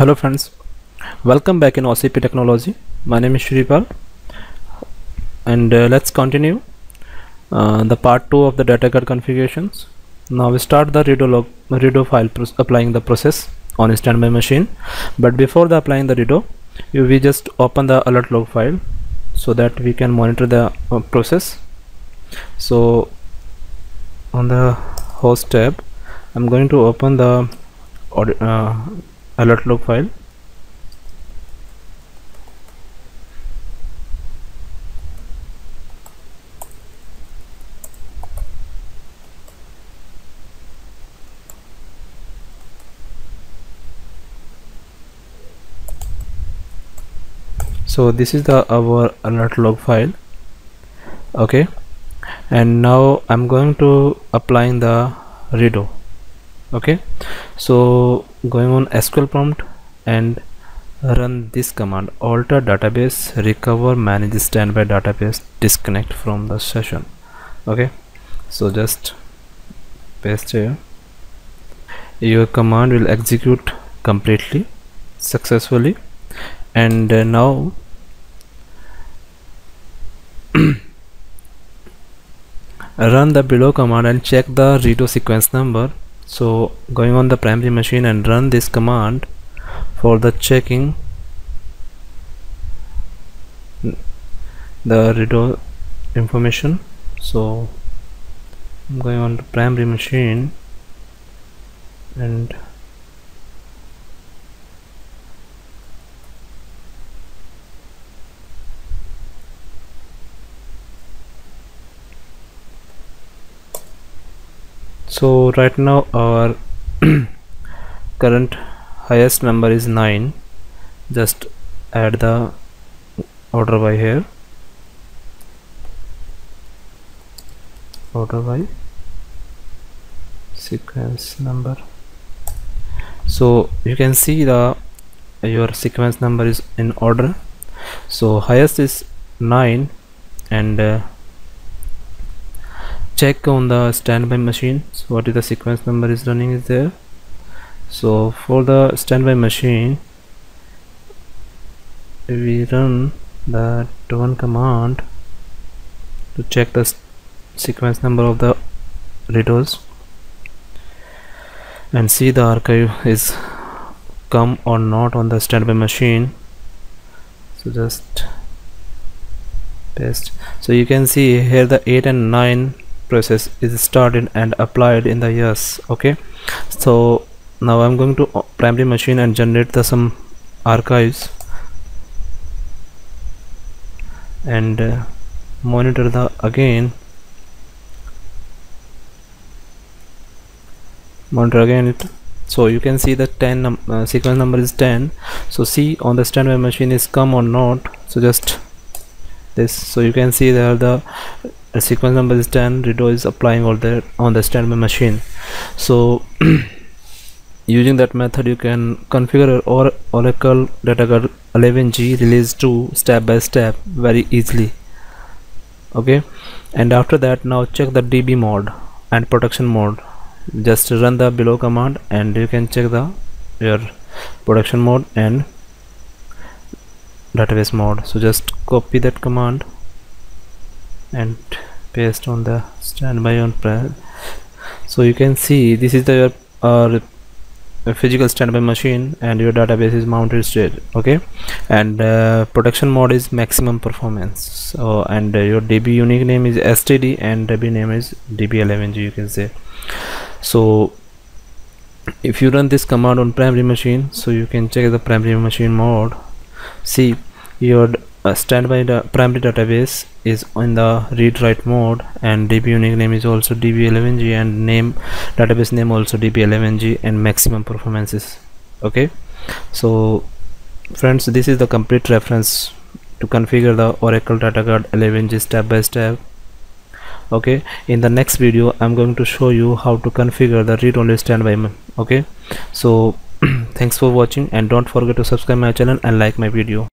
Hello friends, welcome back in OCP Technology. My name is Shripal, and let's continue the part 2 of the data guard configurations. Now we start the REDO file, applying the process on a standby machine. But before the applying the REDO, we just open the alert log file so that we can monitor the process. So on the host tab, I'm going to open the alert log file. So this is our alert log file. Okay, and now I'm going to apply the REDO. Okay, so going on SQL prompt and run this command: alter database, recover, manage standby database, disconnect from the session. Okay, so just paste here. Your command will execute completely successfully, and now run the below command and check the REDO sequence number. So going on the primary machine and run this command for the checking the REDO information. So I'm going on the primary machine and so right now our current highest number is 9. Just add the order by here, order by sequence number. So you can see the your sequence number is in order. So highest is 9, and check on the standby machine. So what is the sequence number is running is there. So for the standby machine, we run that one command to check the sequence number of the REDOs and see the archive is come or not on the standby machine. So just paste. So you can see here the 8 and 9 process is started and applied in the yes. Okay, so now I'm going to primary machine and generate the some archives and monitor the again it. So you can see the 10 sequence number is 10. So see on the standby machine is come or not. So just this. So you can see there the sequence number is 10. REDO is applying all there on the standby machine. So using that method, you can configure or Oracle Data Guard 11G release 2 step by step very easily. Okay, and after that, now check the DB mode and production mode. Just run the below command and you can check the your production mode and database mode. So just copy that command and paste on the standby on prime. So you can see this is the a physical standby machine and your database is mounted straight. Okay, and production mode is maximum performance. So and your DB unique name is STD and DB name is DB11G, you can say. So if you run this command on primary machine, so you can check the primary machine mode. See your standby primary database is on the read write mode, and DB unique name is also DB11G and name database name also DB11G, and maximum performances. Okay, so friends, this is the complete reference to configure the Oracle Data Guard 11G step by step. Okay, in the next video I'm going to show you how to configure the read only standby. Okay, so thanks for watching, and don't forget to subscribe my channel and like my video.